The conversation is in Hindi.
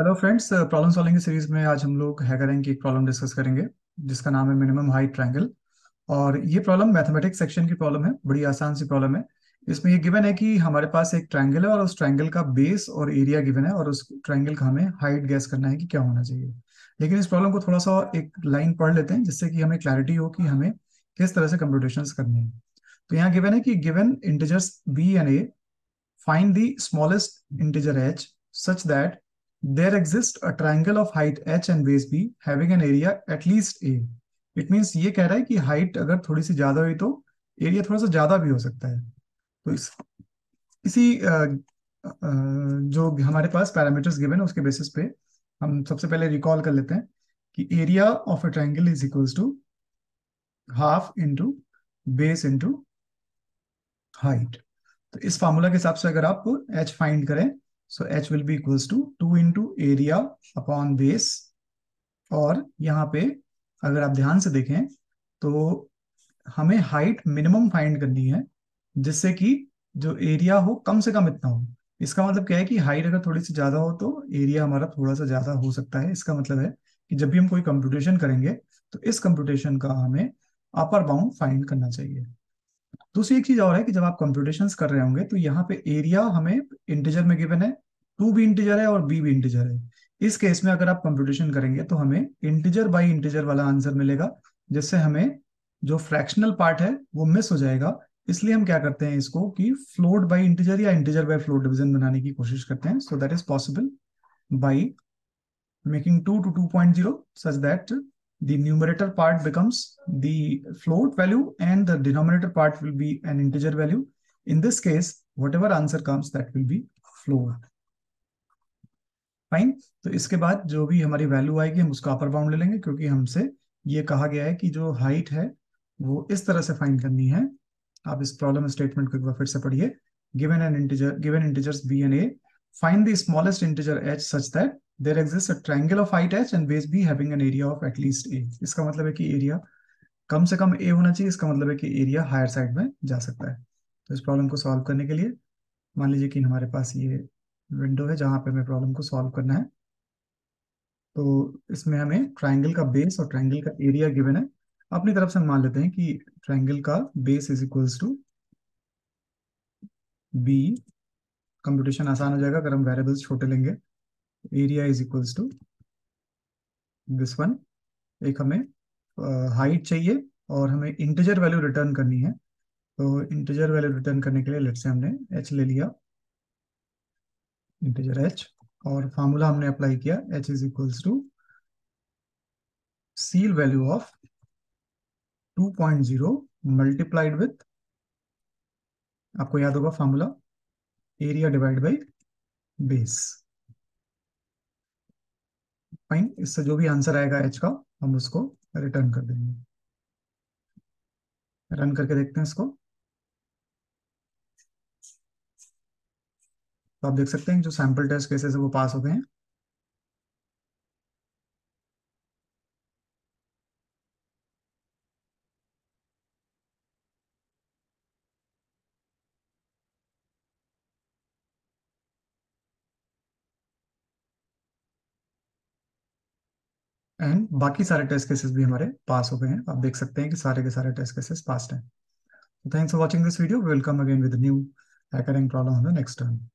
हेलो फ्रेंड्स, प्रॉब्लम सॉल्विंग की सीरीज में आज हम लोग हैगरैंक की एक प्रॉब्लम डिस्कस करेंगे जिसका नाम है मिनिमम हाइट ट्रायंगल। और ये प्रॉब्लम मैथमेटिक्स सेक्शन की प्रॉब्लम है, बड़ी आसान सी प्रॉब्लम है। इसमें ये गिवन है कि हमारे पास एक ट्रायंगल है और उस ट्रायंगल का बेस और एरिया गिवन है और उस ट्रायंगल का हमें हाइट गैस करना है कि क्या होना चाहिए। लेकिन इस प्रॉब्लम को थोड़ा सा एक लाइन पढ़ लेते हैं जिससे कि हमें क्लैरिटी हो कि हमें किस तरह से कंप्यूटेशंस करनी है। तो यहाँ गिवन है कि given integers B and A, find the smallest integer H such that there exists a triangle of height h and base b having an area at least a। It means ये कह रहा है कि height अगर थोड़ी सी ज्यादा हुई तो एरिया थोड़ा सा ज्यादा भी हो सकता है। तो इसी जो हमारे पास पैरामीटर्स गिवन है उसके बेसिस पे हम सबसे पहले रिकॉल कर लेते हैं कि area of a triangle is equals to half into base into height. तो इस फार्मूला के हिसाब से अगर आप h फाइंड करें so h will be equals to 2 into area upon base। और यहाँ पे अगर आप ध्यान से देखें तो हमें हाइट मिनिमम फाइंड करनी है जिससे कि जो एरिया हो कम से कम इतना हो। इसका मतलब क्या है कि हाइट अगर थोड़ी सी ज्यादा हो तो एरिया हमारा थोड़ा सा ज्यादा हो सकता है। इसका मतलब है कि जब भी हम कोई कंप्यूटेशन करेंगे तो इस कंप्यूटेशन का हमें अपर बाउंड फाइंड करना चाहिए। दूसरी एक चीज और है कि जब आप कंप्यूटेशंस कर रहे होंगे तो यहाँ पे एरिया हमें इंटीजर में गिवन है, 2 भी इंटीजर है और b भी इंटीजर है। इस केस में अगर आप कंप्यूटेशन करेंगे तो हमें इंटीजर बाय इंटीजर वाला आंसर मिलेगा जिससे हमें जो फ्रैक्शनल पार्ट है वो मिस हो जाएगा। इसलिए हम क्या करते हैं इसको कि फ्लोट बाय इंटीजर या इंटीजर बाय फ्लोट डिविजन बनाने की कोशिश करते हैं। So that is possible by making 2 to 2.0 such that the numerator part becomes the float value and the denominator part will be an integer value. In this case, whatever answer comes that will be float. Fine. तो इसके बाद जो भी हमारी वैल्यू आएगी हम उसका अपर बाउंड ले लेंगे क्योंकि हमसे ये कहा गया है कि जो हाइट है वो इस तरह से फाइंड करनी है। आप इस प्रॉब्लम स्टेटमेंट को एक बार फिर से पढ़िए। Given integers b and a, find the smallest integer h such that there exists a triangle of height h and base b having an area of at least a। इसका मतलब है कि एरिया कम से कम a होना चाहिए। इसका मतलब है कि एरिया हायर साइड में जा सकता है। तो इस प्रॉब्लम को सॉल्व करने के लिए मान लीजिए कि हमारे पास ये विंडो है जहां पे हमें प्रॉब्लम को सॉल्व करना है। तो इसमें हमें ट्राइंगल का बेस और ट्राइंगल का एरिया गिवन है। अपनी तरफ से मान लेते हैं कि ट्राइंगल का base is equals to B. Computation आसान हो जाएगा अगर हम वेरिएबल्स छोटे लेंगे। Area is equals to this one. एक हमें हाइट चाहिए और हमें इंटीजर वैल्यू रिटर्न करनी है। तो इंटीजर वैल्यू रिटर्न करने के लिए लेट्स से हमने h ले लिया, इंटीजर h, और फार्मूला हमने अप्लाई किया h is equals to ceil value of 2.0 multiplied with, आपको याद होगा formula, area divide by base. Fine, इससे जो भी आंसर आएगा h का हम उसको रिटर्न कर देंगे। रन करके देखते हैं इसको। तो आप देख सकते हैं जो सैंपल टेस्ट केसेस है वो पास हो गए हैं। एंड बाकी सारे टेस्ट केसेस भी हमारे पास हो गए हैं। आप देख सकते हैं कि सारे के सारे टेस्ट केसेस पास हैं। Thanks for watching this video. We will come again with new HackerRank problem on the next term.